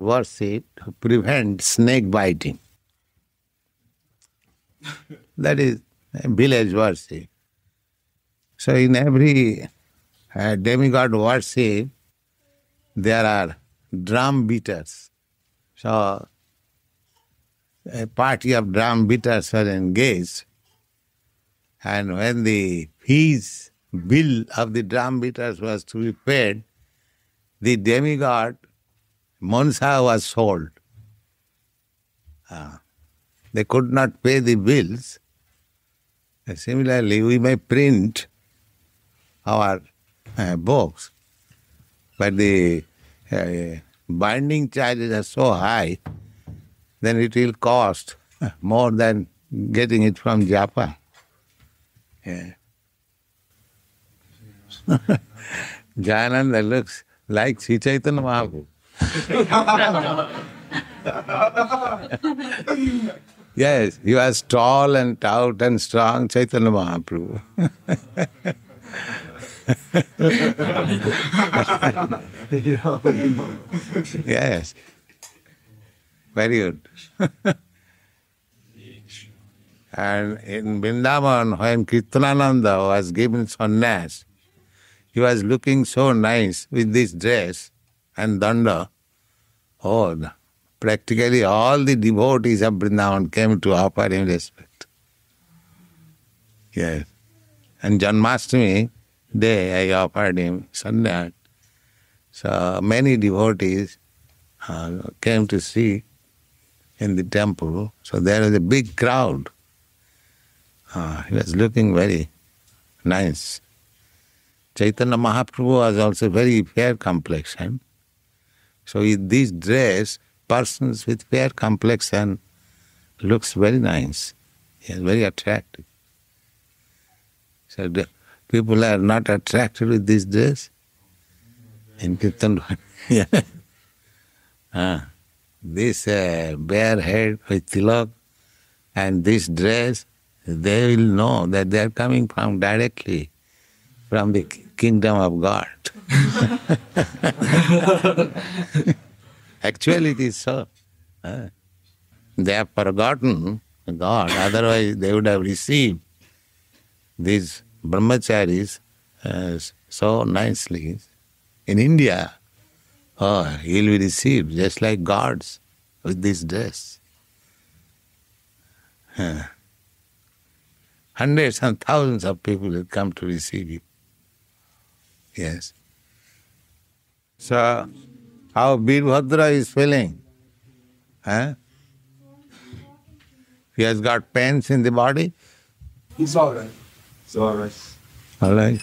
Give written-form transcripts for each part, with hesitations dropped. worship prevents snake biting. That is village worship. So in every demigod worship, there are drum beaters. So a party of drum beaters were engaged, and when the fees bill of the drum beaters was to be paid, the demigod Mansa was sold. They could not pay the bills. Similarly, we may print our books, but the binding charges are so high, then it will cost more than getting it from Japan. Yeah. Jayānanda looks like Śrī Caitanya Mahāprabhu. Yes, he was tall and stout and strong, Caitanya Mahaprabhu. Yes, very good. And in Vṛndāvana, when Kīrtanānanda was given sannyas, he was looking so nice with this dress and danda. Oh, practically all the devotees of Vrindavan came to offer him respect. Yes. And Janmāṣṭamī day I offered him sannyas. So many devotees came to see in the temple. So there was a big crowd. He was looking very nice. Caitanya Mahaprabhu was also very fair complexion. So with this dress, persons with fair complexion looks very nice. Yes, very attractive. So the people are not attracted with this dress in Kīrtanānanda. Yeah. This bare head with tilak and this dress, they will know that they are coming from directly from the kingdom of God. Actually it is so. They have forgotten God, otherwise they would have received these brahmacharis so nicely. In India, he will be received just like gods with this dress. Hundreds and thousands of people will come to receive you. Yes. So, how Birbhadra is feeling? Huh? He has got pains in the body? He's all right. It's all right. All right.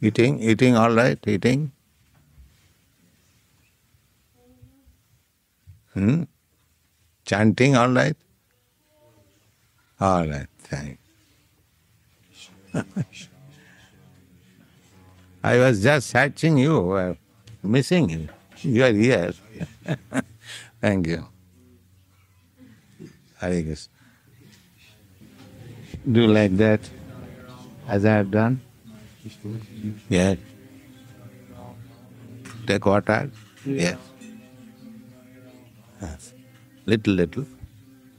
Eating all right? Eating? Chanting all right? All right, thank you. I was just searching you, missing you. You are here. Thank you. Hare Krishna. Do like that, as I have done. Yes. Take water. Yes. Yes. Little.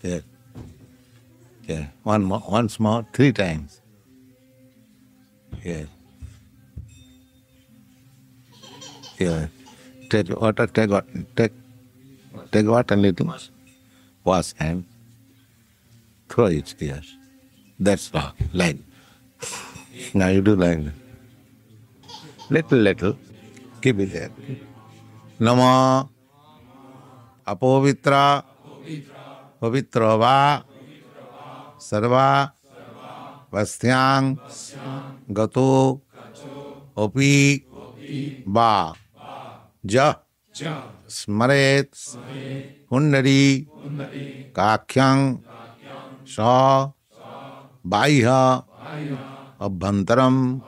Yes. Yeah, once more, 3 times. Yeah. Yeah. Take water little. Wash hand. Throw it here. That's all. Like. Now you do like that. Little. Keep it there. Namo apavitra pavitrava sarva vastyang gato opi ba ja smaret hundari kakhyang sa baiha abhantaram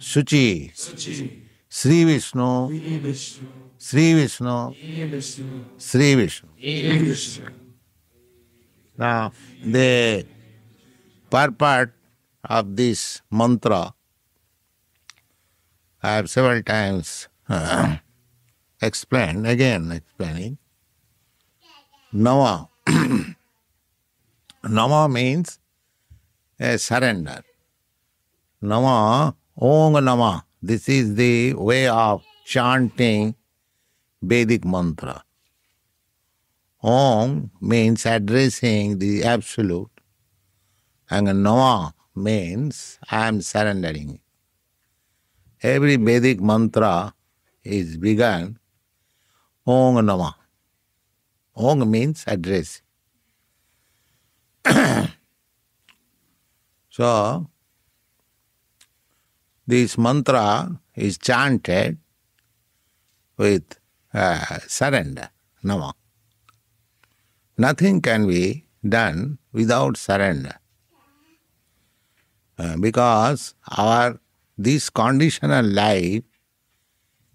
suci Sri Vishnu. Now, the purport of this mantra I have several times explained, again explaining, Nama. Nama means a surrender. Nama, Om Nama. This is the way of chanting Vedic mantra. Om means addressing the Absolute, and Nama means I am surrendering. Every Vedic mantra is begun Om Namah. Om means address. So, this mantra is chanted with surrender, Namah. Nothing can be done without surrender. Because this conditional life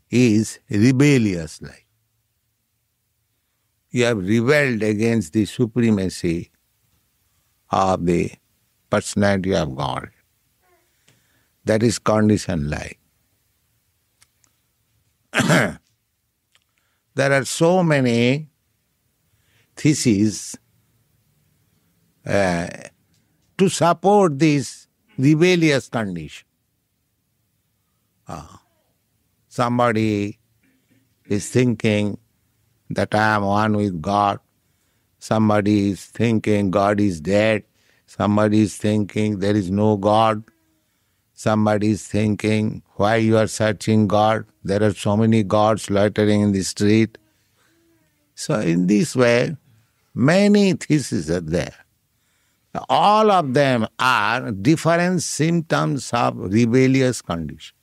is rebellious life. You have rebelled against the supremacy of the personality of God. That is conditioned life. There are so many theses to support this rebellious condition. Somebody is thinking that I am one with God. Somebody is thinking God is dead. Somebody is thinking there is no God. Somebody is thinking why you are searching God. There are so many gods loitering in the street. So in this way, many theses are there. All of them are different symptoms of rebellious condition.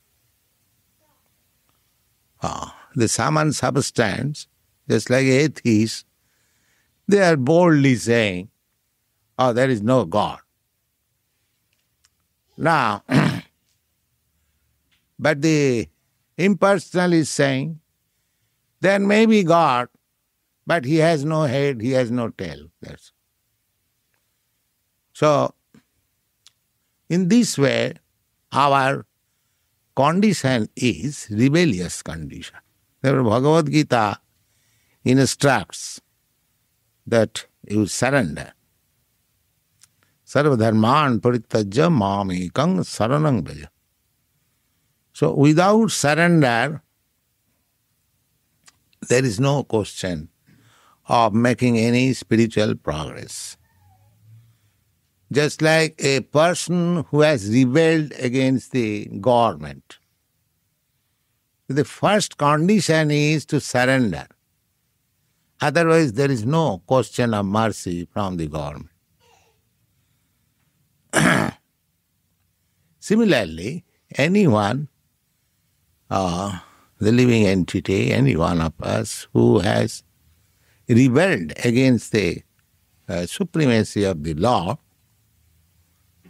The sum and substance, just like atheists, they are boldly saying, oh, there is no God. Now, but the impersonal is saying, there may be God, but he has no head, he has no tail. That's so, in this way, our condition is rebellious condition. Therefore, Bhagavad Gita instructs that you surrender. Sarva dharman parityajya mam ekam saranam vraja. So, without surrender, there is no question of making any spiritual progress. Just like a person who has rebelled against the government. The first condition is to surrender. Otherwise, there is no question of mercy from the government. Similarly, anyone, the living entity, any one of us who has rebelled against the supremacy of the law,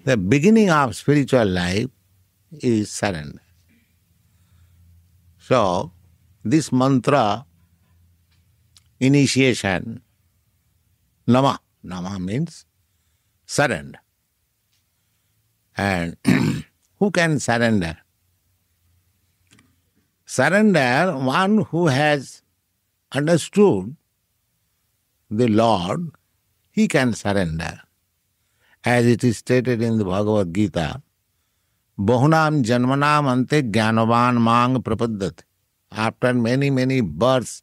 the beginning of spiritual life is surrender. So, this mantra, initiation, Nama. Nama means surrender. And who can surrender? Surrender, one who has understood the Lord, he can surrender. As it is stated in the Bhagavad Gita, Bahunam janmanam ante jnanavan mang prapaddhati. After many, many births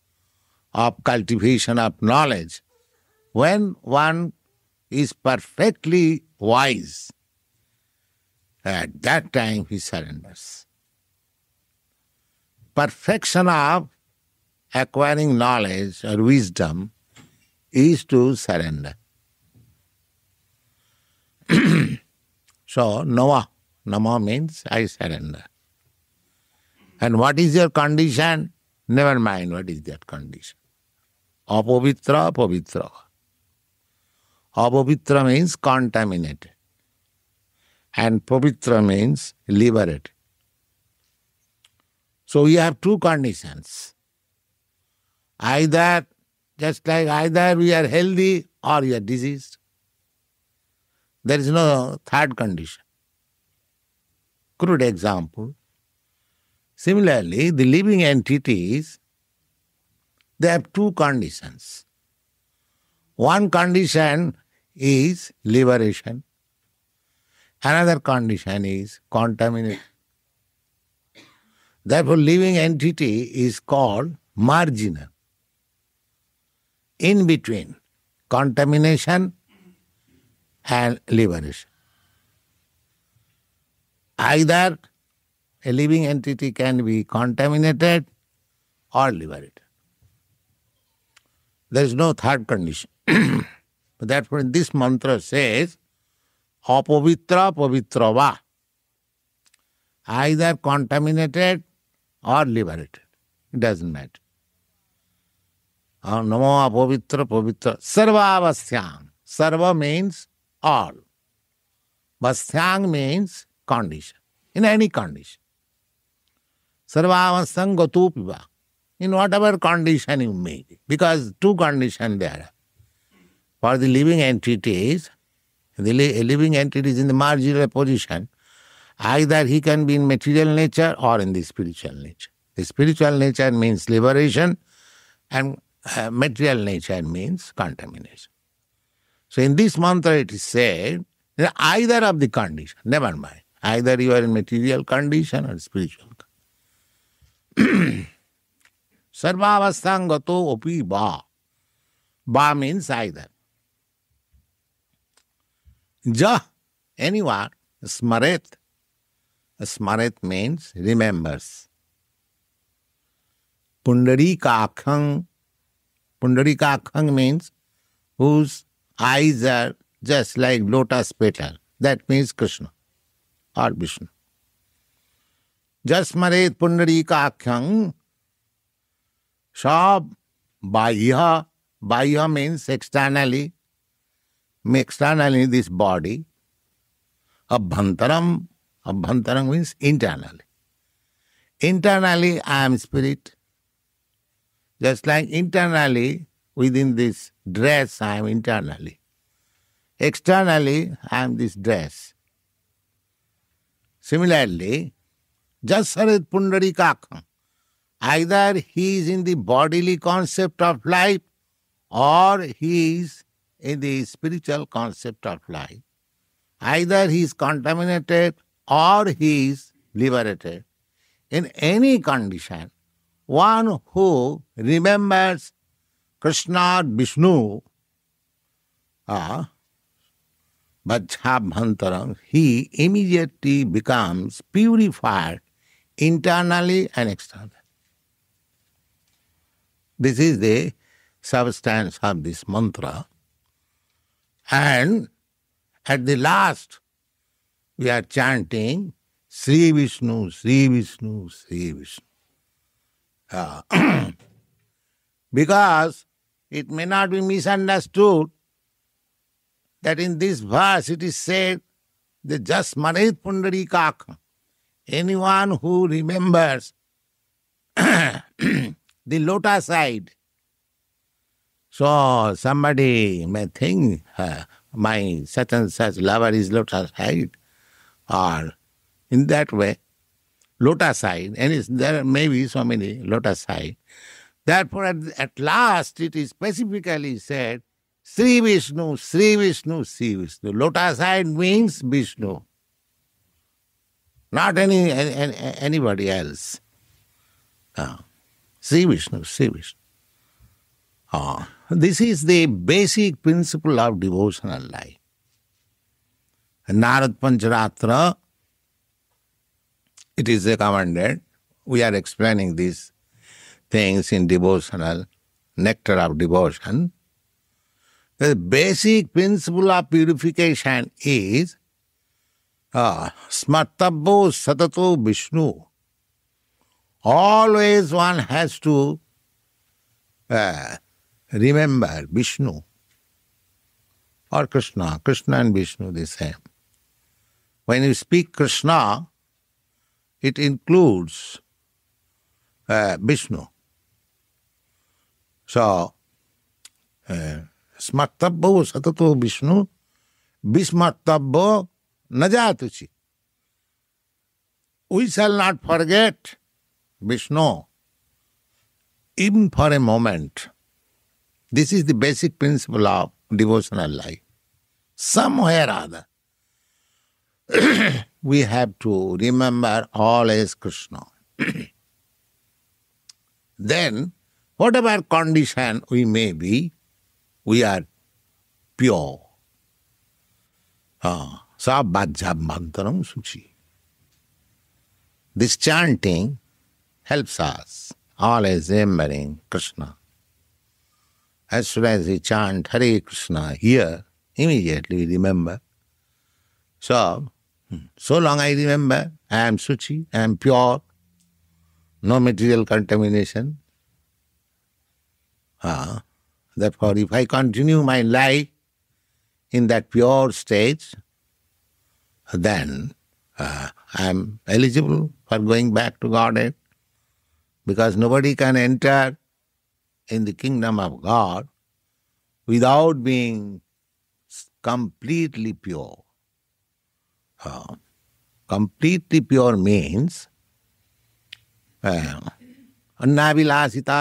of cultivation of knowledge, when one is perfectly wise, at that time he surrenders. Perfection of acquiring knowledge or wisdom is to surrender. So, Nama. Nama means I surrender. And what is your condition? Never mind what is that condition. Apavitra, apavitra. Apavitra means contaminated. And pavitra means liberated. So, we have two conditions. Either, just like either we are healthy or we are diseased. There is no third condition. Crude example. Similarly, the living entities They have two conditions. One condition is liberation. Another condition is contamination. Therefore, living entity is called marginal. In between contamination and liberation. Either a living entity can be contaminated or liberated. There is no third condition. Therefore, this mantra says, apavitra pavitrava, either contaminated or liberated. It doesn't matter. Namo apavitra pavitra sarva vasyang. Sarva means all. Vasyang means condition, in any condition. Sarva vasyang gatu piva. In whatever condition you made, because two conditions there are. For the living entities, a living entity is in the marginal position. Either he can be in material nature or in the spiritual nature. The spiritual nature means liberation and material nature means contamination. So in this mantra it is said, either of the condition, never mind. Either you are in material condition or spiritual condition. Sarvavasthaṁ gato api bā. Bā means either. Ja, anyone, smaret. Smaret means remembers. Pundarikākhaṁ. Pundarikākhaṁ means whose eyes are just like lotus petal. That means Krishna or Vishnu. Jasmaret pundarikākhaṁ sab bāhya. Bāhya means externally. Externally this body. Abhantaram. Abhantaram means internally. Internally I am spirit. Just like internally within this dress I am internally. Externally I am this dress. Similarly, jasarit pundarikākhaṁ. Either he is in the bodily concept of life or he is in the spiritual concept of life. Either he is contaminated or he is liberated. In any condition, one who remembers Krishna Vishnu, Bhajabhantaram, he immediately becomes purified internally and externally. This is the substance of this mantra. And at the last, we are chanting Sri Vishnu, Sri Vishnu, Sri Vishnu. Because it may not be misunderstood that in this verse it is said, the Jasmaret Pundarikākhaṁ, anyone who remembers the lotus side. So somebody may think my such and such lover is lotus side, or in that way, lotus side, and there may be so many lotus side. Therefore, at last it is specifically said, Sri Vishnu, Sri Vishnu, Sri Vishnu. Lotus side means Vishnu, not anybody else. Sri Vishnu, Sri Vishnu. This is the basic principle of devotional life. Narada Pancharatra, it is recommended. We are explaining these things in devotional, nectar of devotion. The basic principle of purification is smartabbo satato Vishnu. Always one has to remember Vishnu or Krishna. Krishna and Vishnu, the same. When you speak Krishna, it includes Vishnu. So, smartabbo satato Vishnu, bismartabbo najatuchi. We shall not forget Vishnu. even for a moment. This is the basic principle of devotional life. Somewhere or other, we have to remember always Krishna. Then, whatever condition we may be, we are pure. This chanting helps us always remembering Krishna. As soon as we chant Hare Krishna here, immediately we remember. So long I remember, I am Suchi, I am pure, no material contamination. Therefore, if I continue my life in that pure stage, then I am eligible for going back to Godhead, because nobody can enter in the kingdom of God without being completely pure. Completely pure means annavilasita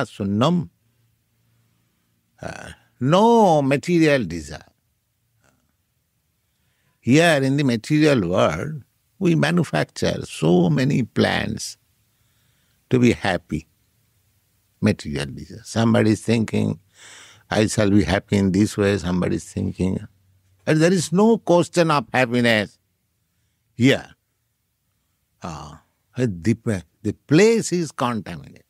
sunnam, no material desire. Here in the material world, we manufacture so many plans to be happy. Material desire. Somebody is thinking, I shall be happy in this way, somebody is thinking. And there is no question of happiness here. The place is contaminated.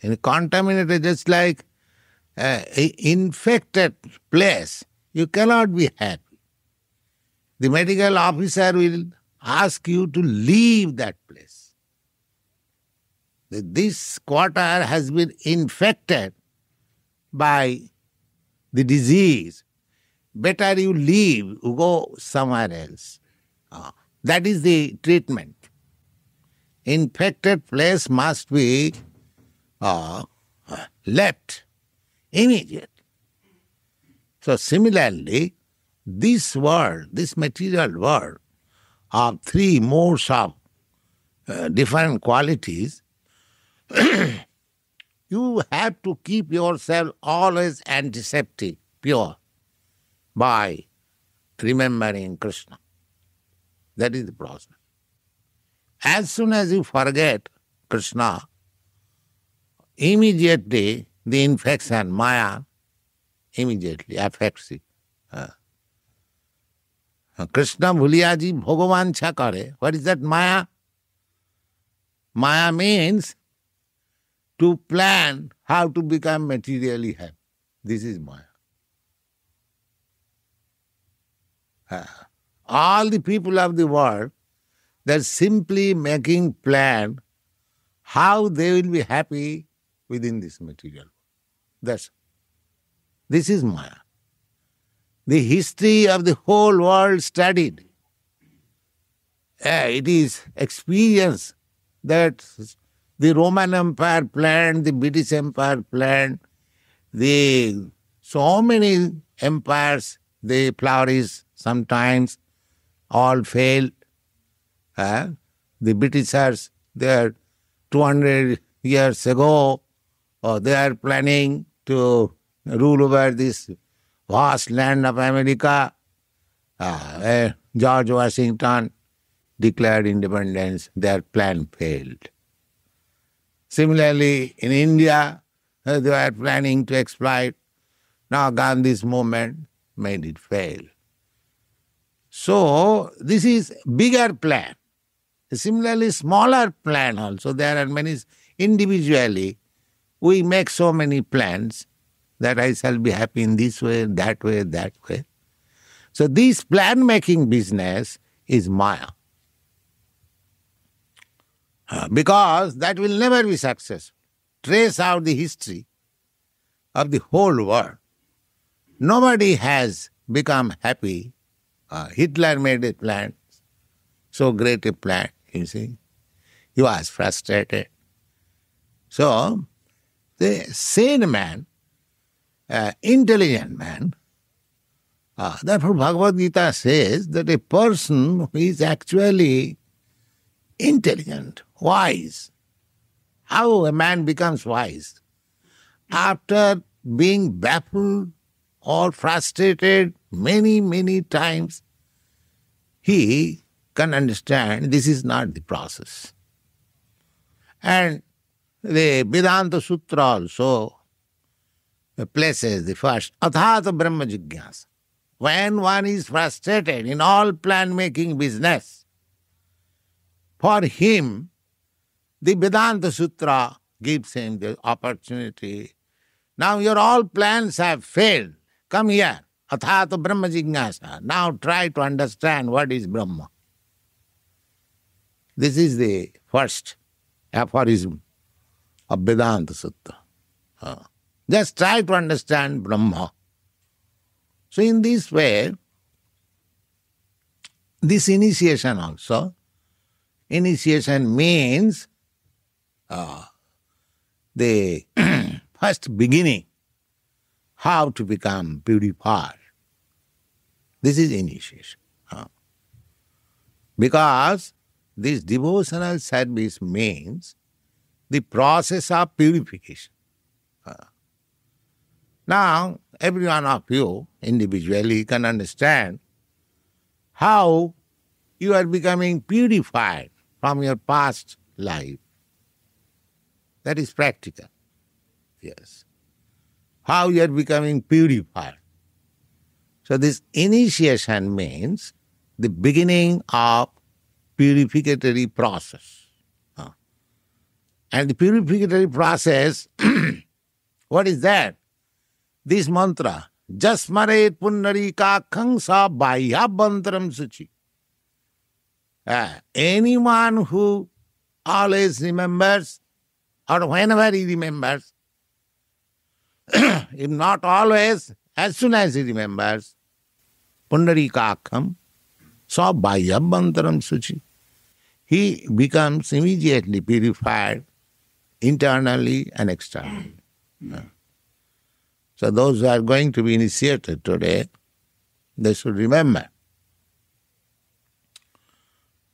In contaminated, just like an infected place, you cannot be happy. The medical officer will ask you to leave that place. This quarter has been infected by the disease. Better you leave, you go somewhere else. That is the treatment. Infected place must be left immediately. So similarly, this world, this material world, of three modes of different qualities, you have to keep yourself always antiseptic, pure, by remembering Krishna. That is the process. As soon as you forget Krishna, immediately the infection, Maya, immediately affects you. Krishna bhuliyaji bhogavancha kare. What is that Maya? Maya means to plan how to become materially happy. This is Maya. All the people of the world, they're simply making plan how they will be happy within this material world. This is Maya. The history of the whole world studied. It is experience that the Roman Empire planned, the British Empire planned, so many empires, they flourish, sometimes all failed. The Britishers, they 200 years ago, they are planning to rule over this vast land of America, where George Washington declared independence. Their plan failed. Similarly, in India, they were planning to exploit. Now Gandhi's movement made it fail. So this is bigger plan. Similarly, smaller plan also. There are many. Individually, we make so many plans that I shall be happy in this way, that way, that way. So this plan-making business is Maya. Because that will never be successful. Trace out the history of the whole world. Nobody has become happy. Hitler made a plan, so great a plan, you see. He was frustrated. So the sane man, intelligent man. Therefore, Bhagavad Gita says that a person who is actually intelligent, wise, How a man becomes wise? After being baffled or frustrated many, many times, he can understand this is not the process. And the Vedanta Sutra also places the first, Athāta Brahma Jigyāsa. When one is frustrated in all plan-making business, for him, the Vedanta Sutra gives him the opportunity. Now your all plans have failed. Come here, Athāta Brahma Jigyāsa. Now try to understand what is Brahma. This is the first aphorism of Vedanta Sutra. Just try to understand Brahma. So in this way, this initiation also, initiation means the first beginning, how to become purified. This is initiation. Because this devotional service means the process of purification. Now, every one of you individually can understand how you are becoming purified from your past life. That is practical. Yes. How you are becoming purified. So this initiation means the beginning of purificatory process. And the purificatory process, what is that? This mantra, Jasmaret Punarika Kangsa Bhayabhantaram Suchi. Anyone who always remembers, or whenever he remembers, if not always, as soon as he remembers, Pundarikākham sa bhayabhantaram suci. He becomes immediately purified internally and externally. So those who are going to be initiated today, they should remember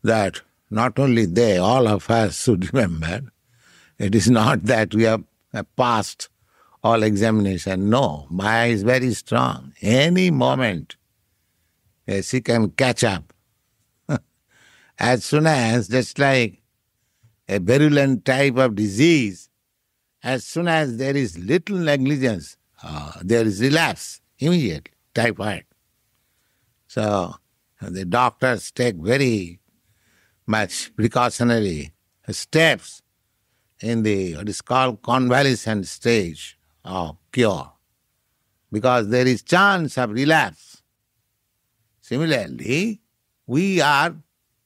that not only they, all of us should remember, it is not that we have passed all examination. No, Maya is very strong. Any moment, she can catch up. As soon as, just like a virulent type of disease, as soon as there is little negligence, there is relapse, immediate typhoid. So the doctors take very much precautionary steps in the what is called convalescent stage of cure, because there is chance of relapse. Similarly, we are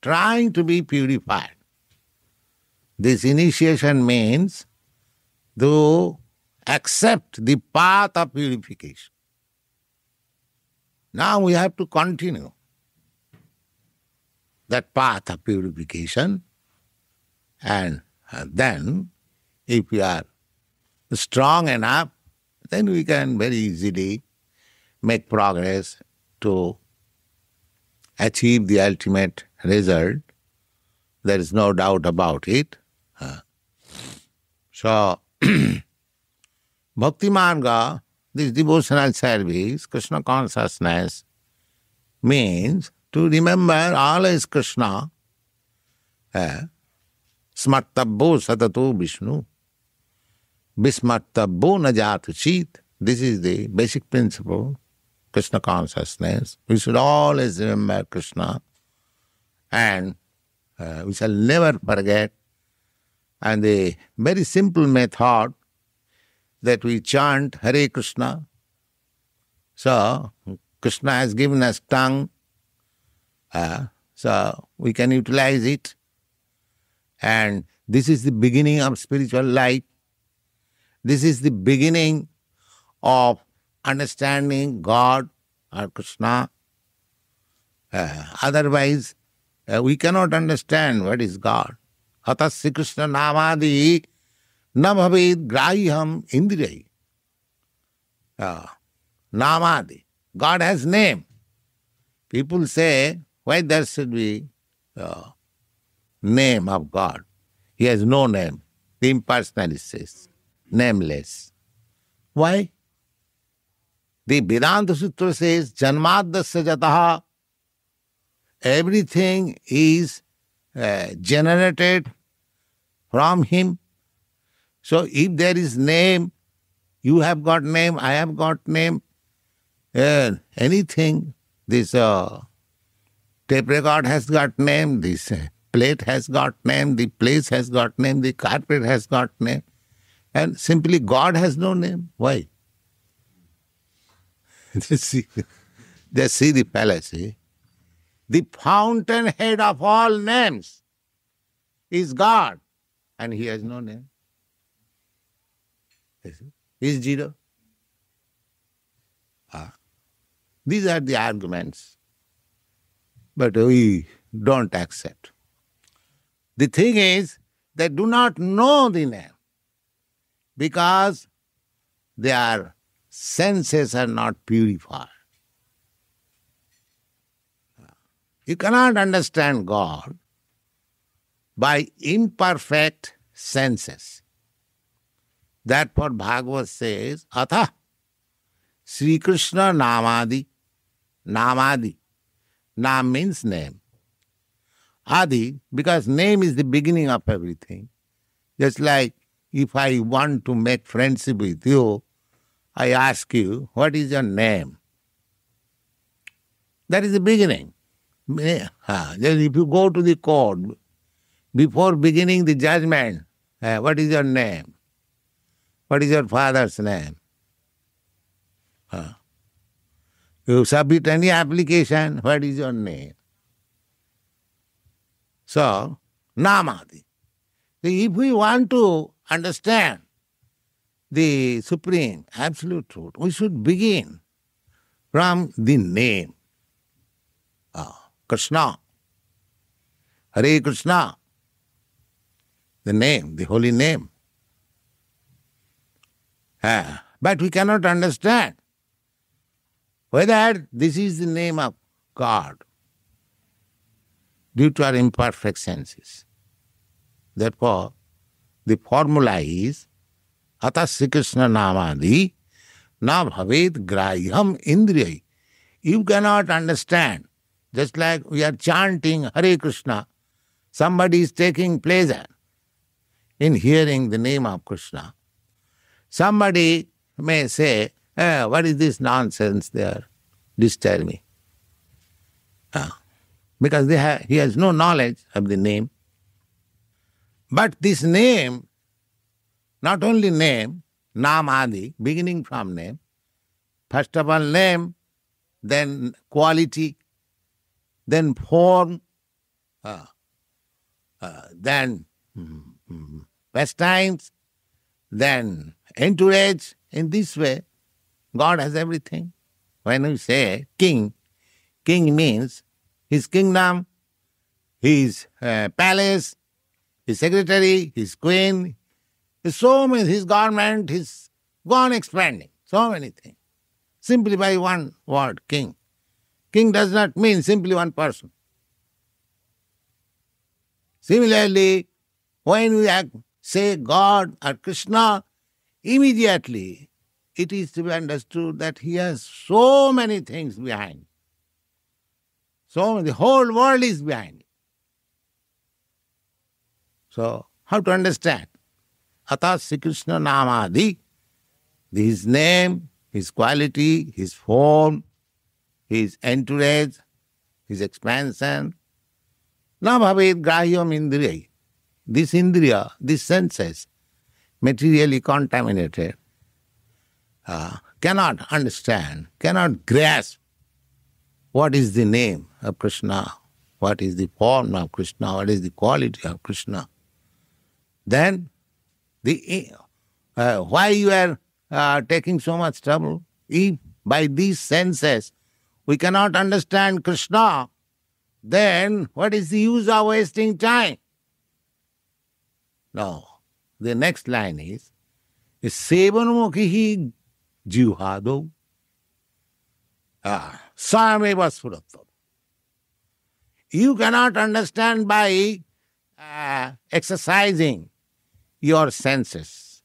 trying to be purified. This initiation means to accept the path of purification. Now we have to continue that path of purification, and then if we are strong enough, then we can very easily make progress to achieve the ultimate result. There is no doubt about it. So, Bhakti Marga, this devotional service, Krishna consciousness, means to remember always Krishna, smartabbo satato Vishnu, bismartabbo najatu chit. This is the basic principle, Krishna consciousness. We should always remember Krishna, and we shall never forget. And the very simple method that we chant Hare Krishna. So, Krishna has given us tongue, so we can utilize it. And this is the beginning of spiritual life. This is the beginning of understanding God or Krishna. Otherwise, we cannot understand what is God. Hatasya Krishna namādi namabhed grāyam indriyai. Namādi. God has name. People say, why there should be name of God? He has no name. the impersonalist says, nameless. Why? The Vedanta Sutra says, janmadasya jataha, everything is generated from him. So if there is name, you have got name, I have got name, anything, this tape record has got name, this plate has got name, the place has got name, the carpet has got name, and simply God has no name. Why? Just see the fallacy. The fountainhead of all names is God, and He has no name. He is zero. These are the arguments, but we don't accept. The thing is, they do not know the name because their senses are not purified. You cannot understand God by imperfect senses. Therefore, Bhagavad says, Atha Śrī Krishna Namādi. Namādi. Nam means name. Adi, because name is the beginning of everything. Just like if I want to make friendship with you, I ask you, what is your name? That is the beginning. Then if you go to the court, before beginning the judgment, what is your name? What is your father's name? You submit any application, what is your name? So, Namādi. So if we want to understand the Supreme Absolute Truth, we should begin from the name. Krishna, Hare Krishna, the name, the holy name. But we cannot understand whether this is the name of God due to our imperfect senses. Therefore, the formula is Atah Śrī Krishna Namādi na bhavet grāhyam indriyai. You cannot understand. Just like we are chanting Hare Krishna, somebody is taking pleasure in hearing the name of Krishna. Somebody may say, what is this nonsense they are disturbing? Because he has no knowledge of the name. But this name, not only name, Namādi, beginning from name, first of all name, then quality, then form, then pastimes, then entourage. In this way, God has everything. When we say king, king means his kingdom, his palace, his secretary, his queen, so many, his government, his gone expanding, so many things. Simply by one word, king. King does not mean simply one person. Similarly, when we say God or Krishna, immediately it is to be understood that He has so many things behind. So the whole world is behind. So, how to understand? Atah Śrī Krishna Namādi, His name, His quality, His form, His entourage, His expansion. Na bhavet grāhyam indriyai. This indriya, this senses, materially contaminated, cannot understand, cannot grasp what is the name of Krishna, what is the form of Krishna, what is the quality of Krishna. Then, why you are taking so much trouble? If by these senses we cannot understand Krishna, then what is the use of wasting time? No. The next line is Sevanamukhi jivhado sameva surattva. You cannot understand by exercising your senses.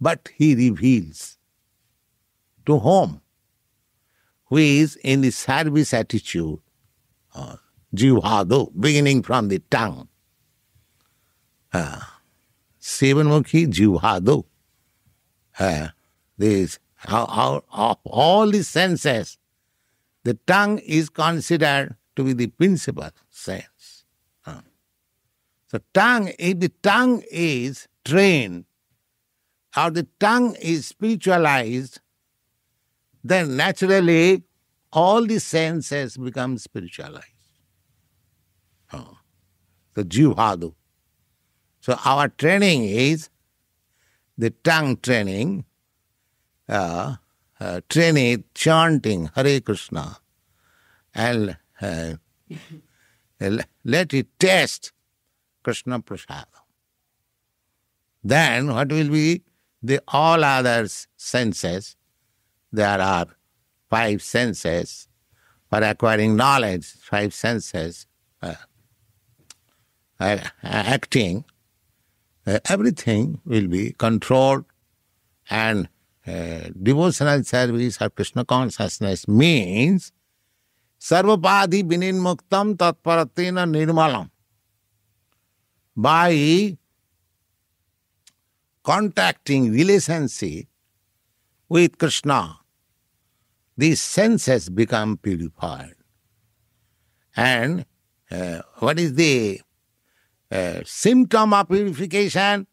But he reveals to whom? Who is in the service attitude, jivhādu, beginning from the tongue. Sevanmukhi jivhādu. This of all the senses, the tongue is considered to be the principal sense. So tongue, if the tongue is trained or the tongue is spiritualized, then naturally all the senses become spiritualized. So jivhādu. So our training is the tongue training, training, chanting Hare Krishna, and let it taste Krishna Prasada. Then what will be the all other senses? There are five senses for acquiring knowledge, five senses, acting. Everything will be controlled, and devotional service of Krishna consciousness means sarvapadhi vininmuktam tatparatena nirmalam. By contacting relationship with Krishna, these senses become purified. And what is the symptom of purification?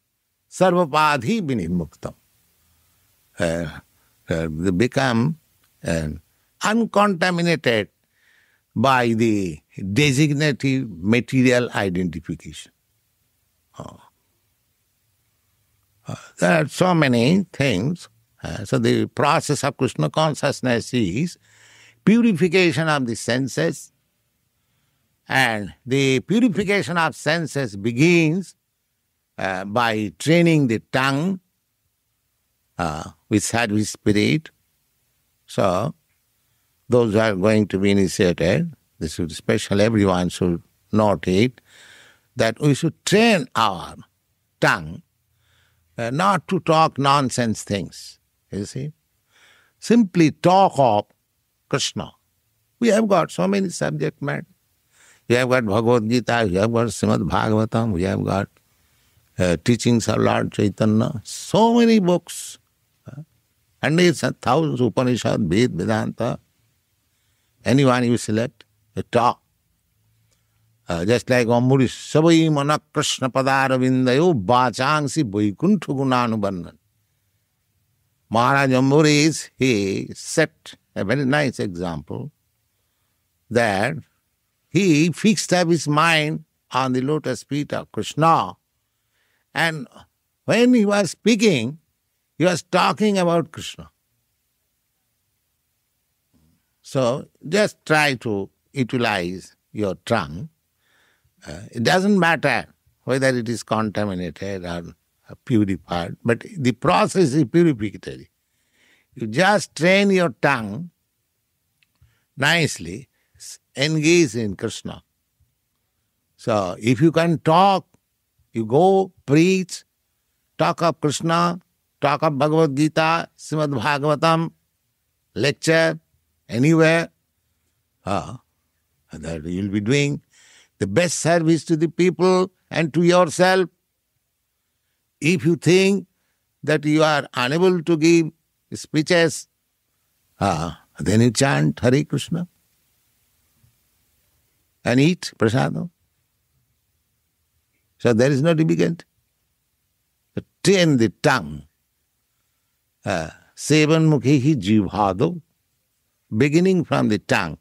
Sarvapadhi vininmuktam. They become uncontaminated by the designative material identification. There are so many things. So the process of Krishna consciousness is purification of the senses, and the purification of senses begins by training the tongue with service spirit. So those who are going to be initiated, this should special, everyone should note it, that we should train our tongue not to talk nonsense things, you see. Simply talk of Krishna. We have got so many subject matter. We have got Bhagavad Gita, we have got Srimad Bhagavatam, we have got teachings of Lord Chaitanya, so many books. And it's thousands, Upanishads, Vedanta. Anyone you select, you talk. Just like Omuri Sabai Manak Krishna Padara Vindayo Bachangsi Vaikuntha Gunanubandan. Maharaj Omuri is, he set a very nice example that he fixed up his mind on the lotus feet of Krishna. And when he was speaking, he was talking about Krishna. So just try to utilize your tongue. It doesn't matter whether it is contaminated or purified, but the process is purificatory. You just train your tongue nicely, engage in Krishna. So if you can talk, you go, preach, talk of Krishna, talk of Bhagavad Gita, Srimad Bhagavatam, lecture, anywhere, that you will be doing the best service to the people and to yourself. If you think that you are unable to give speeches, then you chant Hare Krishna and eat prasadam. So there is no difficulty. Train the tongue. Sevanmukhi jivhādu. Beginning from the tongue,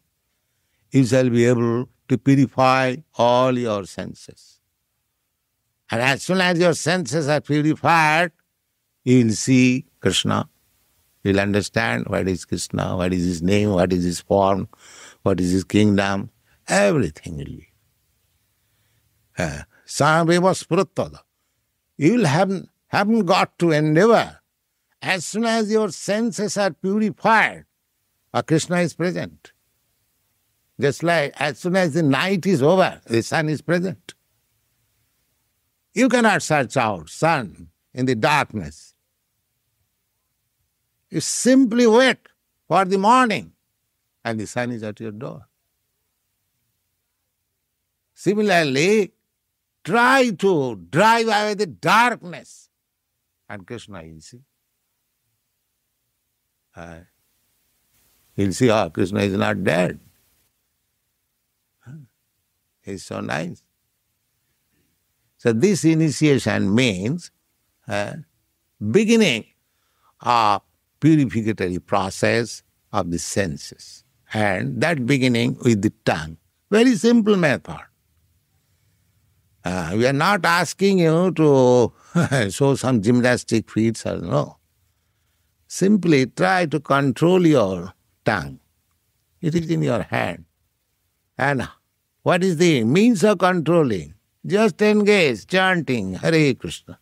you shall be able to purify all your senses. And as soon as your senses are purified, you will see Krishna. You will understand what is Krishna, what is his name, what is his form, what is his kingdom. Everything will be. Sarveva spruttada. You haven't got to endeavor. As soon as your senses are purified, Krishna is present. Just like as soon as the night is over, the sun is present. You cannot search out sun in the darkness. You simply wait for the morning and the sun is at your door. Similarly, try to drive away the darkness and Krishna you see. He'll see, oh, Krishna is not dead. He's so nice. So this initiation means beginning of purificatory process of the senses. And that beginning with the tongue. Very simple method. We are not asking you to show some gymnastic feats or no. Simply try to control your tongue. It is in your hand. And what is the means of controlling? Just engage chanting Hare Krishna.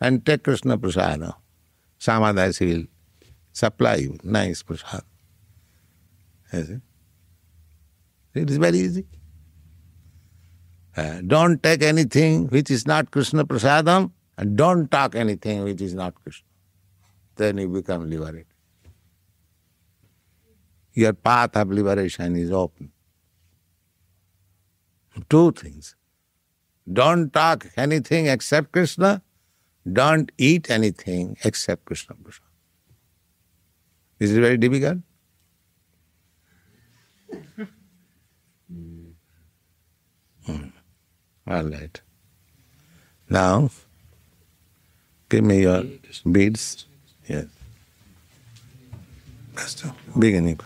And take Krishna prasada. Samadasi will supply you nice prasada. It is very easy. Don't take anything which is not Krishna prasadam and don't talk anything which is not Krishna. Then you become liberated. Your path of liberation is open. Two things. Don't talk anything except Krishna. Don't eat anything except Krishna prasad. This is very difficult. All right. Now, give me your beads. Yes. Beginning.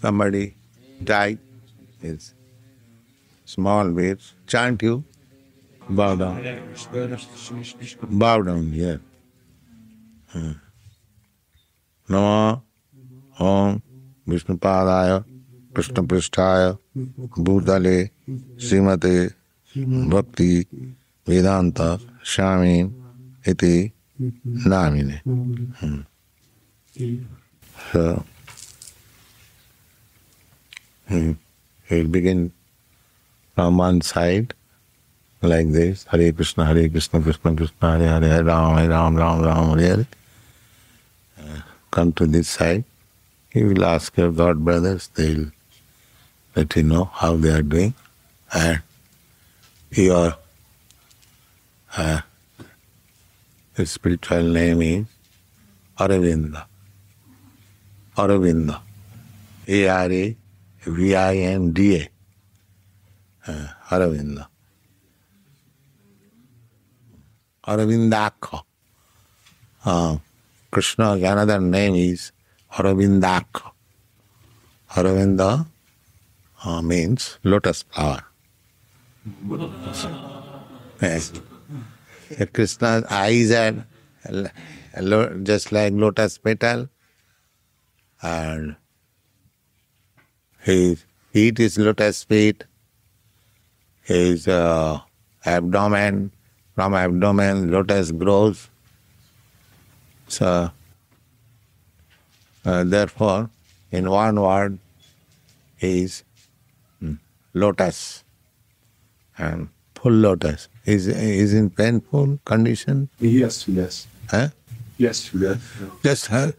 Somebody died. Yes. Small beads. Chant you. Bow down. Bow down, yes. Namo Om Vishnu Padaya Krishna Prishtaya Bhutale Srimate Bhakti Vedanta Shamin Iti Namine. So, we'll begin from one side, like this, Hare Krishna, Hare Krishna, Krishna Krishna, Hare Hare, Hare Ram, Ram Ram, Hare Hare. Come to this side. He will ask your God brothers, they will let you know how they are doing. And your spiritual name is Aravinda. Aravinda. Aravinda. Aravinda. Aravindakha. Krishna's another name is Aravindakha. Aravinda means lotus flower. Yes. Krishna's eyes are just like lotus petal and his feet is lotus feet, his abdomen, from abdomen lotus grows. So, therefore, in one word is lotus and full lotus. Is in painful condition? Yes, yes. Huh? Yes, yes. Just her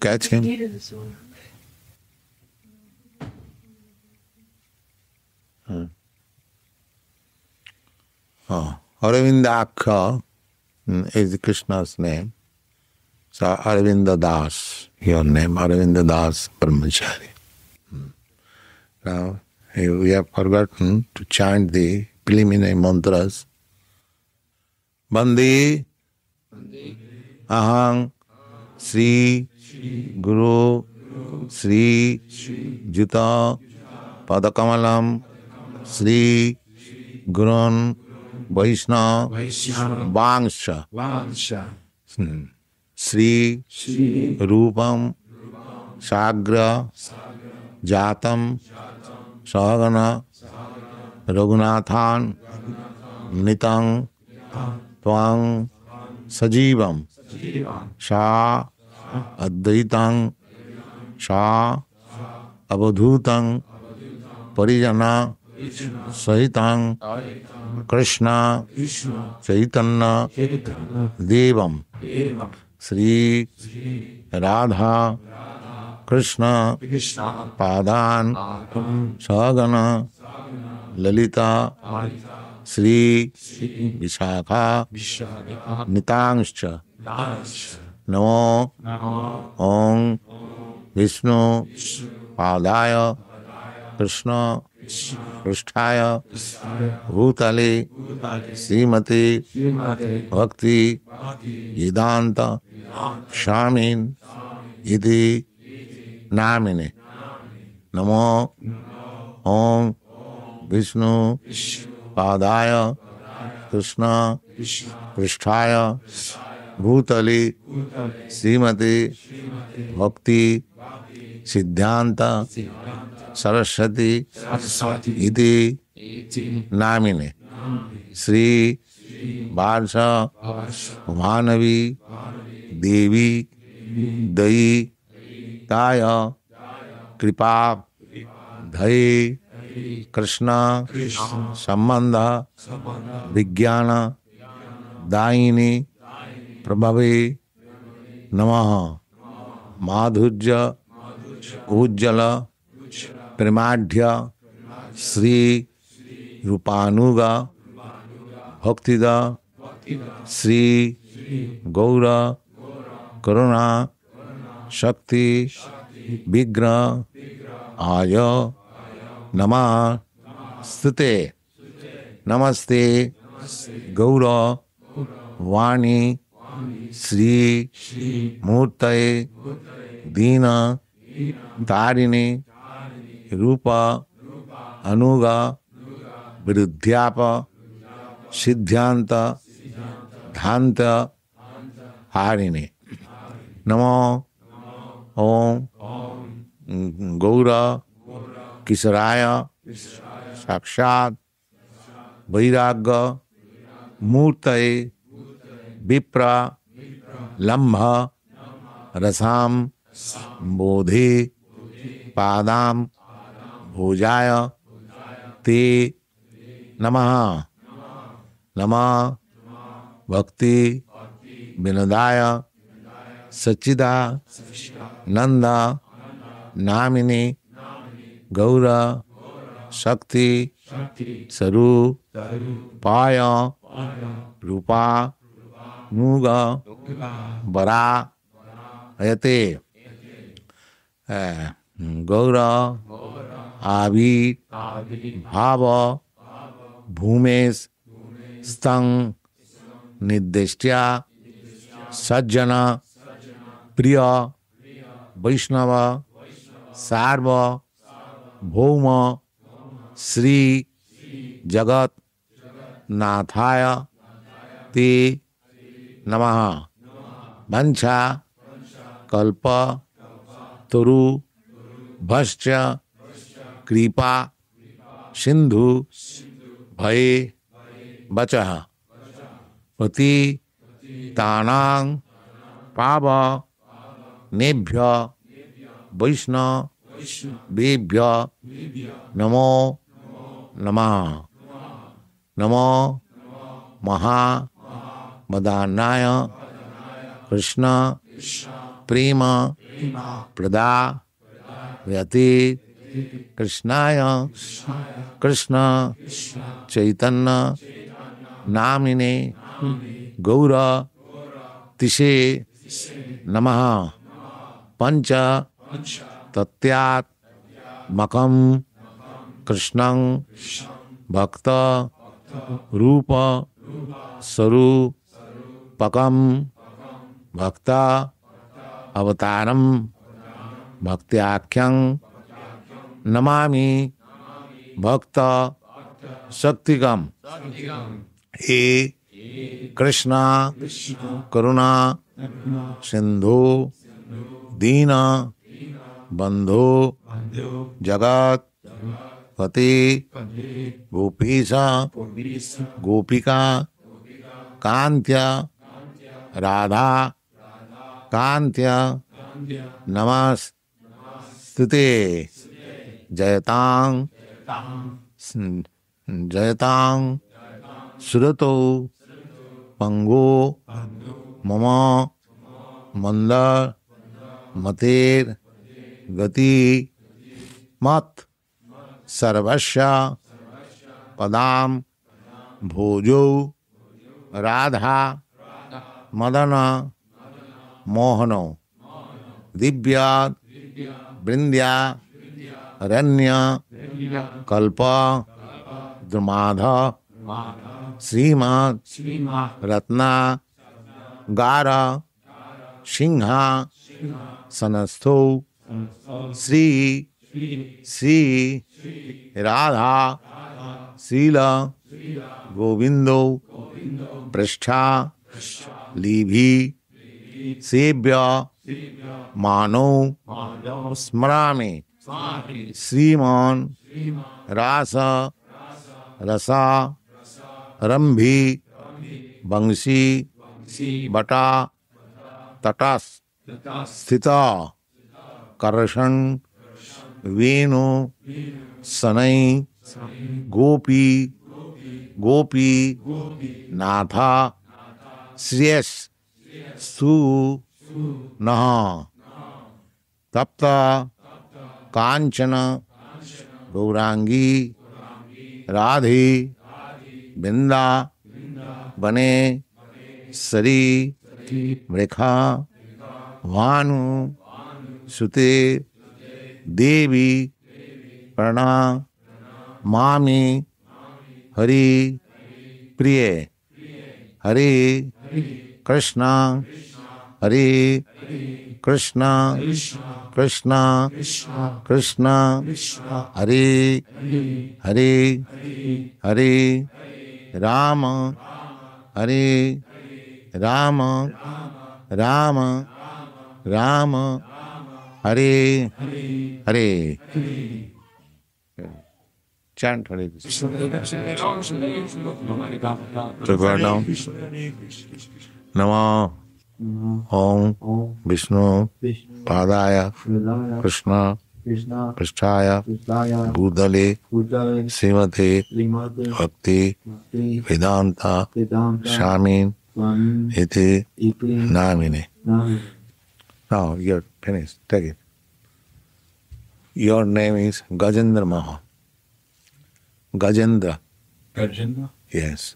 catch him. Oh. Aravindakha is Krishna's name. So Aravinda Das, your name, Aravinda Das Brahmachari. Now, we have forgotten to chant the preliminary mantras. Bandi, Ahang, Sri, Guru, Sri, Juta, Padakamalam, Sri, Gurun, Vaishna, Vangsha, Sri, Rupam, Sagra, Jatam, Sahagana, Raghunathan, Nitang, Twang, Sajivam, Sha, Advaitang, Sha, Abadhutam, Parijana, Saitang Krishna Chaitanya Devam Sri Radha Krishna Padan Sagana Lalita Sri Vishakha Nitangscha Namo Om Vishnu Padaya Krishna Prishthaya Bhutale Srimati Bhakti Vedanta Shamin Iti Namine Namo Om Vishnu Padaya Krishna Prishthaya Bhutale Srimati Bhakti Siddhanta Saraswati Iti Namine Sri Varsha Manavi Devi Dai Taya Kripa Dhai Krishna Sambandha Vijnana Daini Prabhavi Namaha Madhurja Ujjala Primadhya Sri Rupanuga Bhaktida Sri Gaura Karuna Shakti Vigra Aya Namah Stute Namaste Gaura Vani Sri Murtaye Dina Tarini Rupa Anuga Viruddhyapa Siddhyanta Dhanta Harini Namo Om Gaura Kisaraya Sakshat Vairagya Murtaye Vipra Lambha Rasam Bodhi Padam Bhujaya Te Namaha Nama Bhakti Vinodaya Sachida Nanda Namini Gaura Shakti Saru Paya Rupa Nuga Bara Ayate Gaura Avi Bhava Bhumes Stang Nideshtya Sajjana Priya Vaishnava Sarva Bhoma Sri Jagat Nathaya Te Namaha Vancha Kalpa Turu Bhascha Kripa Sindhu Bhai Bachaha Pati Tanang Pava Nebhya Vaishna Bebhya Namo Namaha Namo Maha Madanaya Krishna Prema Prada Vyati Krishnaya Krishna Chaitanya Namine Gaura Tishe Namaha Pancha Tatyat Makam Krishnang Bhakta Rupa Saru Pakam Bhakta Avataram Bhaktyakyam Namami Bhakta Shaktikam E Krishna Karuna Sindhu Dina Bandhu Jagat Pati Gopisa Gopika Kantya Radha Kantya Namas Stute Jayatang Jayatang, Surato, Pango, Mama, Mandar, Mater, Gati, Mat, Sarvasya, Padam, Bhojo, Radha, Madana, Mohano, Dibya, Brindya, Ranya, Kalpa, Drumadha, Srimad, Ratna, Gara, Shingha, Sanastho, Sri, Sri, Radha, Sila, Govindo, Prashtha, Libhi, Sebya, Mano, Smrami, Sriman, Rasa, Rasa, Rambhi, Bangsi, Bata, Tatas, Sthita, Karshan, Venu, Sanai, Gopi, Gopi, Natha, Shriyas, Su, Naha, Tapta, Kanchana, Gaurangi, Radhi, Binda, Bane, Sari, Mrekha, Vanu, Sute, Devi, Prana, Mami, Hari, Priye, Hare Krishna, Hare Krishna, Krishna, Krishna, Hare, Hare, Hare Rama, Hare Rama, Rama, Rama, Hare, Hare. Chant Hare Krishna. Namo Om Vishnu Padaya Krishna Prishthaya Bhudale Srimate Bhakti Vedanta Shamin Iti Namine. Now you're finished. Take it. Your name is Gajendra Maha. Gajendra. Gajendra? Yes.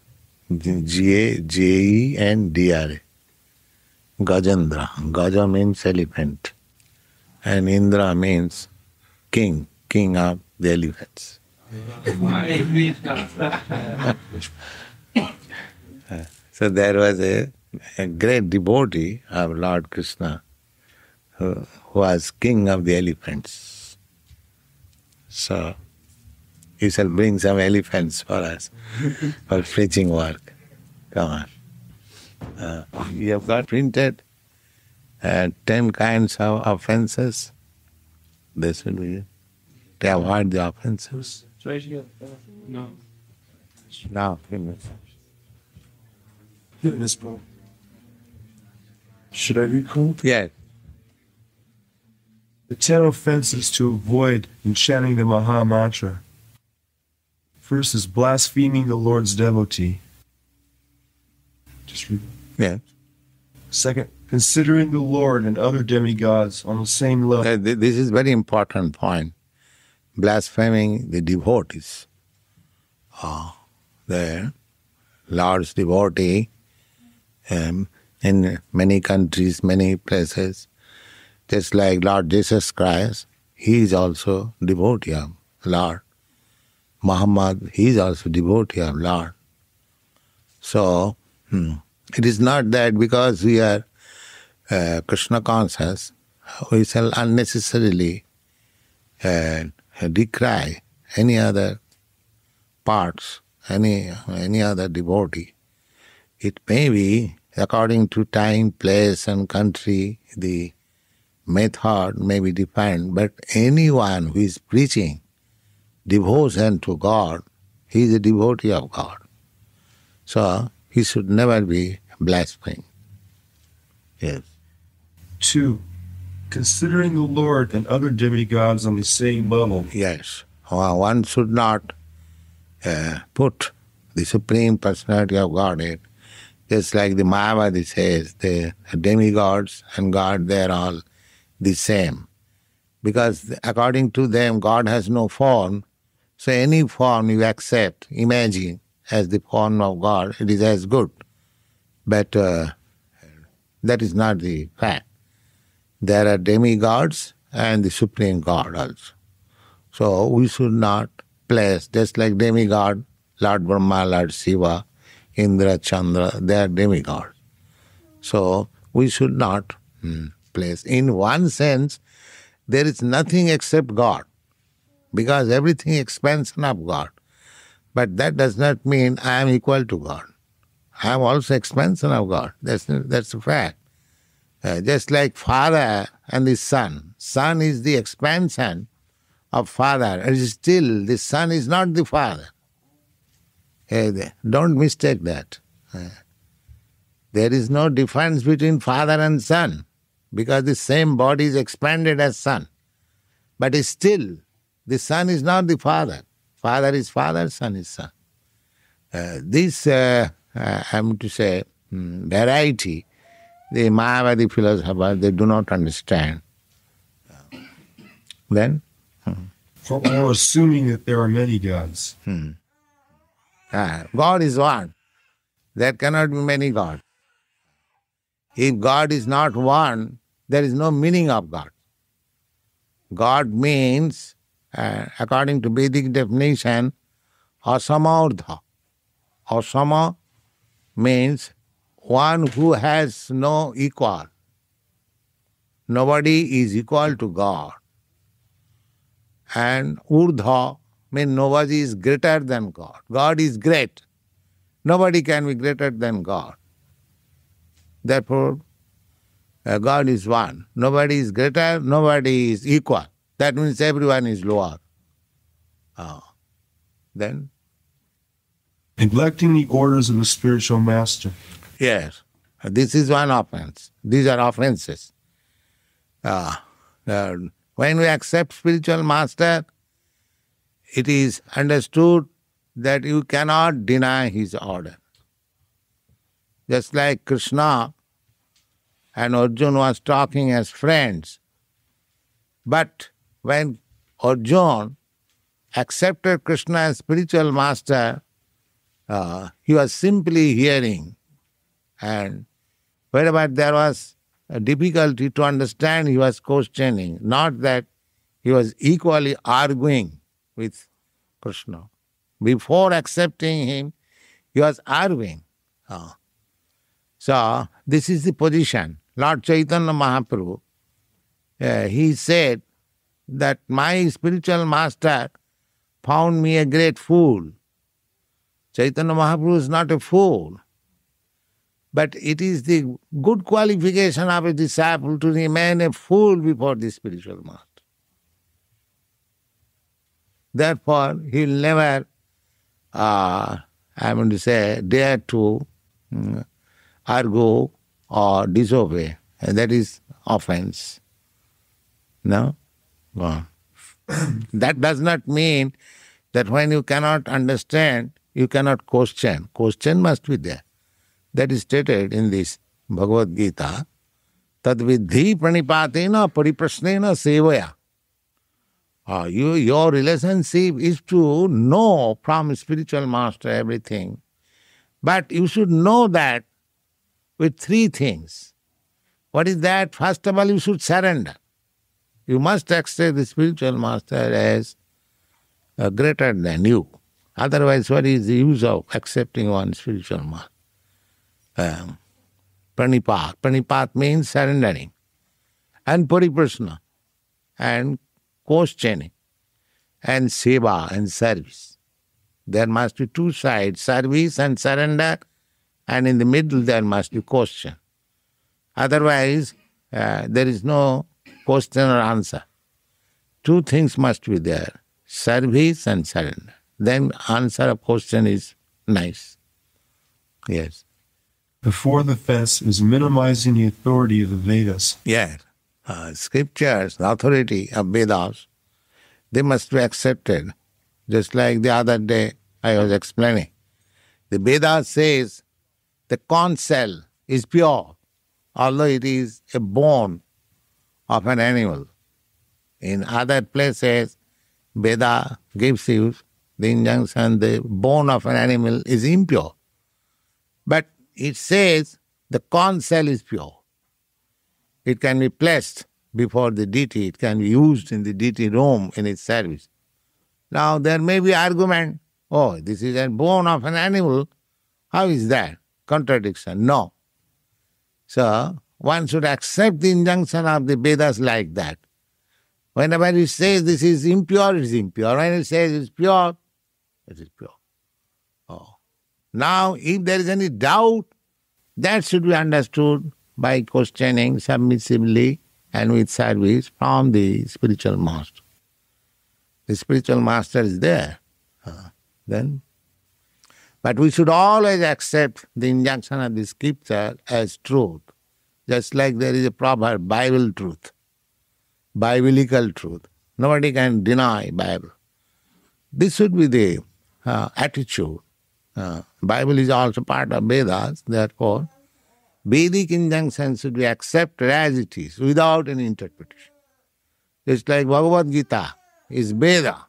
G-A-J-E-N-D-R-A. Gajendra. Gaja means elephant. And Indra means king, king of the elephants. So there was a great devotee of Lord Krishna who was king of the elephants. So he shall bring some elephants for us for preaching work. Come on. You have got printed 10 kinds of offenses. This will be to avoid the offenses. It's right here. No. Now, finish. Yes, should I recall? Yes. The 10 offenses to avoid in chanting the Maha Mantra. First is blaspheming the Lord's devotee. Just read that. Yeah. Second, considering the Lord and other demigods on the same level. This is a very important point. Blaspheming the devotees. The Lord's devotee in many countries, many places. Just like Lord Jesus Christ, he is also devotee of Lord. Muhammad, he is also devotee of Lord. So, it is not that because we are Krishna conscious, we shall unnecessarily decry any other parts, any other devotee. It may be, according to time, place and country, the method may be defined, but anyone who is preaching devotion to God, he is a devotee of God. So, he should never be blasphemed. Yes. 2. Considering the Lord and other demigods on the same level. Yes. One should not put the Supreme Personality of Godhead. Just like the Māyāvādi says, the demigods and God, they are all the same. Because according to them, God has no form. So any form you accept, imagine, as the form of God, it is as good. But that is not the fact. There are demigods and the Supreme God also. So we should not place, just like demigod, Lord Brahma, Lord Shiva, Indra, Chandra, they are demigods. So we should not place. In one sense, there is nothing except God, because everything is expansion of God. But that does not mean I am equal to God. I am also expansion of God. That's a fact. Just like Father and the Son. Son is the expansion of Father, and still the Son is not the Father. Don't mistake that. There is no difference between Father and Son, because the same body is expanded as Son. But still, the Son is not the Father. Father is Father, Son is Son. This variety, the Māyāvādi philosophers, they do not understand. Then? So we're assuming that there are many gods. God is one. There cannot be many gods. If God is not one, there is no meaning of God. God means, according to Vedic definition, asamaurdha. Asama means one who has no equal. Nobody is equal to God. And urdha means nobody is greater than God. God is great. Nobody can be greater than God. Therefore, God is one. Nobody is greater, nobody is equal. That means everyone is lower. Then? Neglecting the orders of the spiritual master. Yes. This is one offense. These are offenses. When we accept spiritual master, it is understood that you cannot deny his order. Just like Krishna and Arjuna was talking as friends. But when Arjuna accepted Krishna as spiritual master, he was simply hearing. And wherever there was a difficulty to understand, he was questioning. Not that he was equally arguing with Krishna. Before accepting him, he was arguing. So, this is the position. Lord Chaitanya Mahāprabhu, he said that my spiritual master found me a great fool. Chaitanya Mahāprabhu is not a fool. But it is the good qualification of a disciple to remain a fool before the spiritual master. Therefore, he will never, dare to argue or disobey. And that is offense. No? Wow. That does not mean that when you cannot understand, you cannot question. Question must be there. That is stated in this Bhagavad Gita. Tad vidhi pranipatena pariprasnena sevaya. Your relationship is to know from spiritual master everything. But you should know that with three things. What is that? First of all, you should surrender. You must accept the spiritual master as greater than you. Otherwise, what is the use of accepting one spiritual master? Pranipat. Pranipat means surrendering. And Pariprasna. And questioning. And seva and service. There must be two sides, service and surrender. And in the middle there must be question. Otherwise, there is no question or answer. Two things must be there, service and surrender. Then answer of question is nice. Yes. Before the fence is minimizing the authority of the Vedas. Yes. Scriptures, the authority of Vedas, they must be accepted. Just like the other day, I was explaining. The Veda says the corn cell is pure, although it is a bone of an animal. In other places, Veda gives you the injunction, the bone of an animal is impure. But it says the corn cell is pure. It can be placed before the deity, it can be used in the deity room in its service. Now there may be argument, oh, this is a bone of an animal, how is that? Contradiction, no. So one should accept the injunction of the Vedas like that. Whenever it says this is impure, it is impure. When it says it is pure, it is pure. Oh. Now if there is any doubt, that should be understood by questioning submissively and with service from the spiritual master. The spiritual master is there. But we should always accept the injunction of the scripture as truth, just like there is a proverb, Bible truth, biblical truth. Nobody can deny Bible. This should be the attitude. Bible is also part of Vedas, therefore Vedic injunctions should be accepted as it is, without any interpretation. Just like Bhagavad Gita is Veda.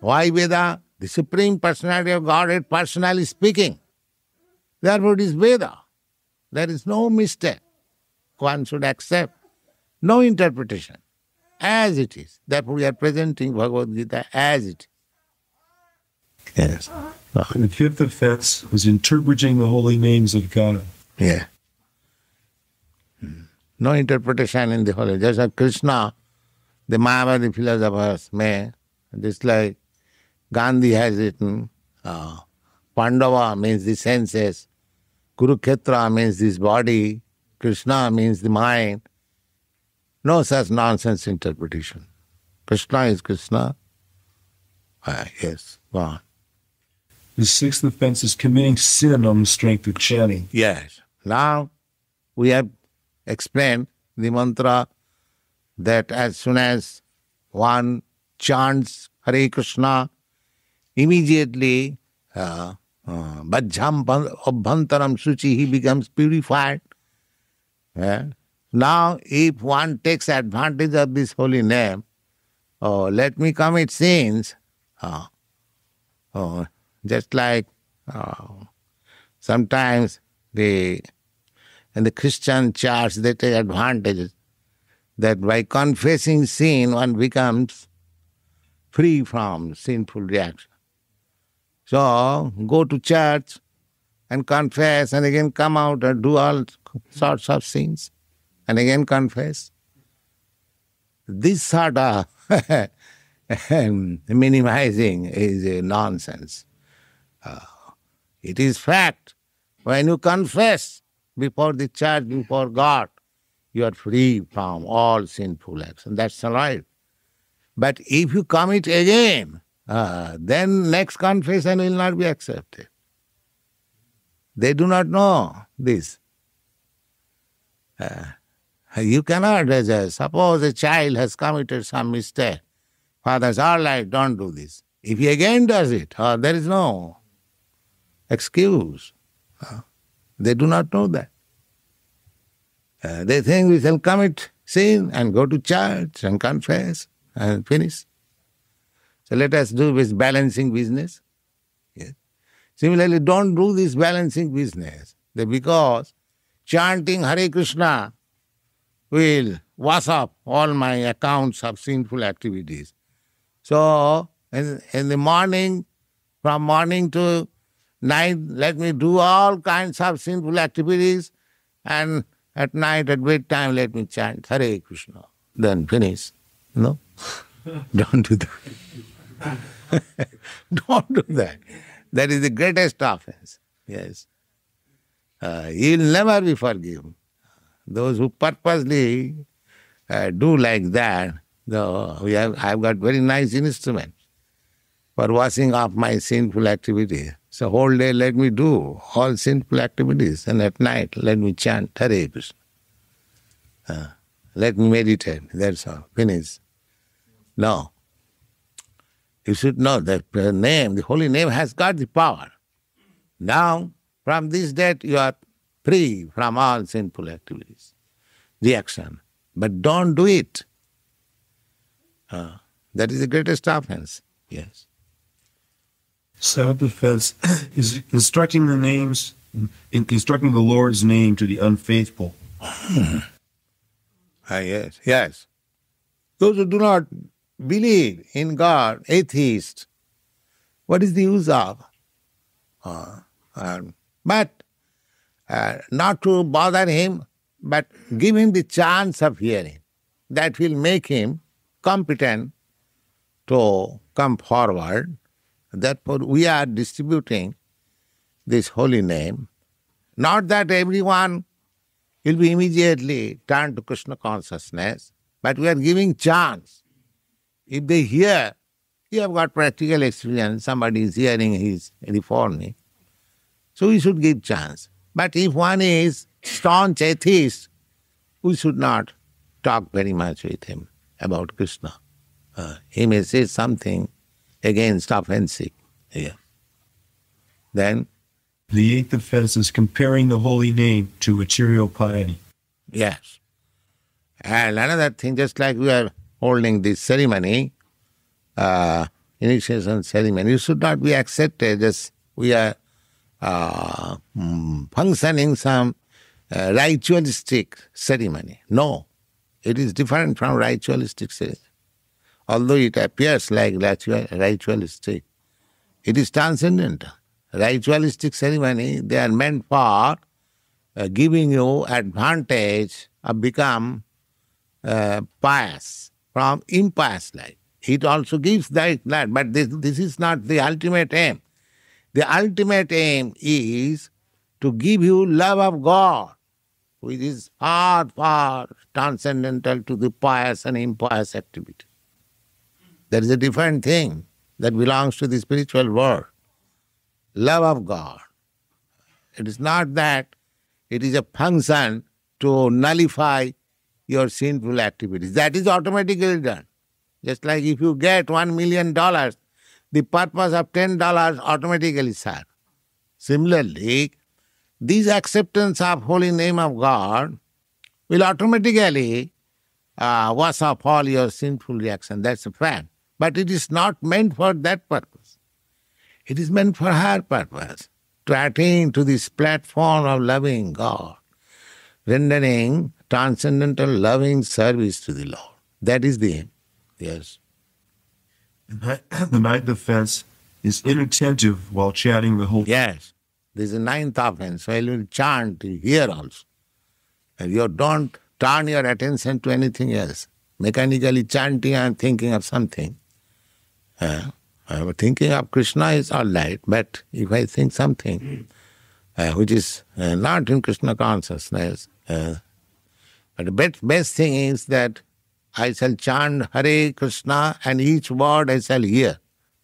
Why Veda? The Supreme Personality of Godhead personally speaking. Therefore it is Veda. There is no mistake. One should accept no interpretation as it is. Therefore we are presenting Bhagavad Gita as it is. Yes. And the fifth offense was interpreting the holy names of God. Yeah. No interpretation in the holy. Just like Krishna, the Māyāvādi philosophers may, just like Gandhi has written, Pandava means the senses, Kurukshetra means this body, Krishna means the mind. No such nonsense interpretation. Krishna is Krishna. Yes, go on. The sixth offense is committing sin on the strength of chanting. Yes. Now we have explained the mantra that as soon as one chants Hare Krishna, immediately Bhajjam Abhantaram Suchi, he becomes purified. Yeah. Now if one takes advantage of this holy name, oh, let me commit sins, just like sometimes in the Christian church they take advantage that by confessing sin one becomes free from sinful reaction. So go to church and confess and again come out and do all sorts of sins and again confess. This sort of minimizing is a nonsense. It is fact. When you confess before the church, before God, you are free from all sinful actions. That's all right. But if you commit again, then next confession will not be accepted. They do not know this. You cannot, suppose a child has committed some mistake. Father says, all right, don't do this. If he again does it, there is no excuse. They do not know that. They think we shall commit sin and go to church and confess and finish. So let us do this balancing business. Yes. Similarly, don't do this balancing business because chanting Hare Krishna will wash up all my accounts of sinful activities. So in the morning, from morning to night, let me do all kinds of sinful activities, and at night, at bedtime, let me chant Hare Krishna. Then finish. No? Don't do that. Don't do that. That is the greatest offense. Yes. You will never be forgiven. Those who purposely do like that, I've got very nice instrument for washing off my sinful activities. So whole day let me do all sinful activities and at night let me chant Hare Krishna. Let me meditate, that's all, finish. No. You should know that name, the holy name has got the power. Now, from this date, you are free from all sinful activities, reaction. But don't do it. That is the greatest offense. Yes. Self-defense is instructing the names, instructing the Lord's name to the unfaithful. Yes. Those who do not believe in God, atheists, what is the use of? But not to bother him, but give him the chance of hearing. That will make him competent to come forward. Therefore, we are distributing this holy name. Not that everyone will be immediately turned to Krishna consciousness, but we are giving chance. If they hear, you have got practical experience, somebody is hearing, he is reforming. So we should give chance. But if one is staunch atheist, we should not talk very much with him about Krishna. He may say something against offensive. Yeah. Then? The eighth offense is comparing the holy name to material piety. Yes. And another thing, just like we are holding this ceremony, initiation ceremony, you should not be accepted as we are functioning some ritualistic ceremony. No, it is different from ritualistic ceremony. Although it appears like ritualistic, it is transcendental. Ritualistic ceremony, they are meant for giving you advantage of become pious from impious life. It also gives that, but this is not the ultimate aim. The ultimate aim is to give you love of God, which is far, far transcendental to the pious and impious activity. That is a different thing that belongs to the spiritual world. Love of God. It is not that it is a function to nullify your sinful activities. That is automatically done. Just like if you get $1 million, the purpose of $10 automatically serves. Similarly, this acceptance of holy name of God will automatically wash off all your sinful reaction. That's a fact. But it is not meant for that purpose. It is meant for higher purpose, to attain to this platform of loving God, rendering transcendental loving service to the Lord. That is the aim. Yes. The ninth offense is inattentive while chanting the whole. Yes, this is the ninth offense. While you chant, you hear also. And you don't turn your attention to anything else. Mechanically chanting and thinking of something. Thinking of Krishna is all right, but if I think something which is not in Krishna consciousness, but the best thing is that I shall chant Hare Krishna and each word I shall hear.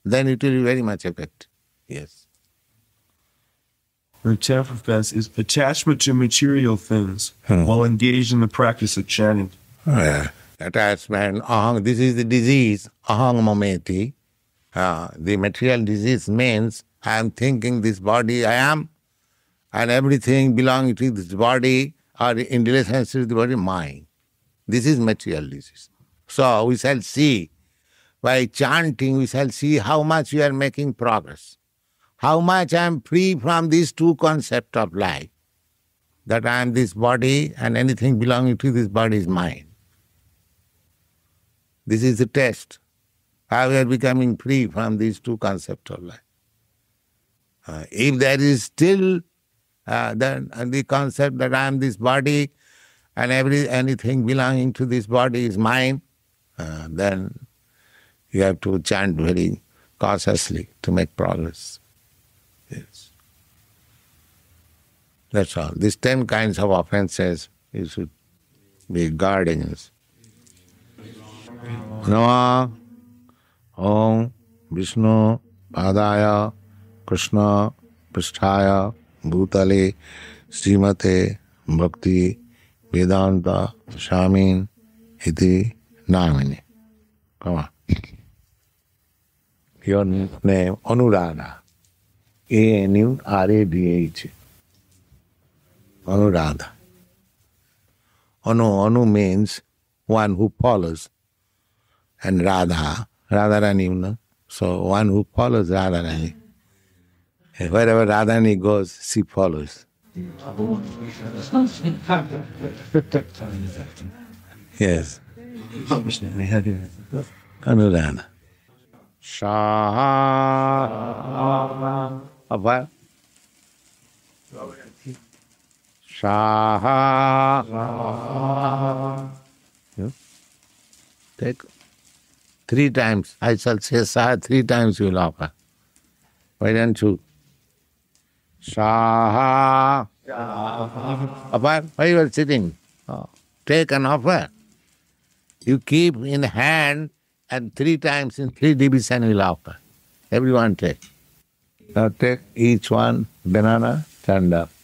Then it will be very much effective. Yes. The tenth offense is attachment to material things while engaged in the practice of chanting. Attachment, aham, this is the disease, aham mameti. The material disease means I am thinking this body I am, and everything belonging to this body or in relationship to the body, mine. This is material disease. So we shall see, by chanting we shall see how much you are making progress, how much I am free from these two concepts of life, that I am this body and anything belonging to this body is mine. This is the test, how we are becoming free from these two concepts of life. If there is still the concept that I am this body, and anything belonging to this body is mine, then you have to chant very cautiously to make progress. Yes. That's all. These 10 kinds of offenses you should be guarding. Namo Om Vishnu Padaya Krishna Pristhaya Bhutale Srimate Bhakti Vedanta Shamin Iti Namini. Come on. your name Anuradha. A-N-U-R-A-D-H. Anuradha. Anu, Anu means one who follows. And Radha, Radhārāṇī, you know. So one who follows Radhārāṇī. And wherever Radhārāṇī goes, she follows. Yes. Anuradha. Shaha. What? Shaha. Take 3 times. I shall say Saha 3 times you will offer. Why don't you? Saha. Apart, why you are sitting? Oh. Take an offer. You keep in hand and 3 times in 3 divisions will offer. Everyone take. Now take each one banana, stand up.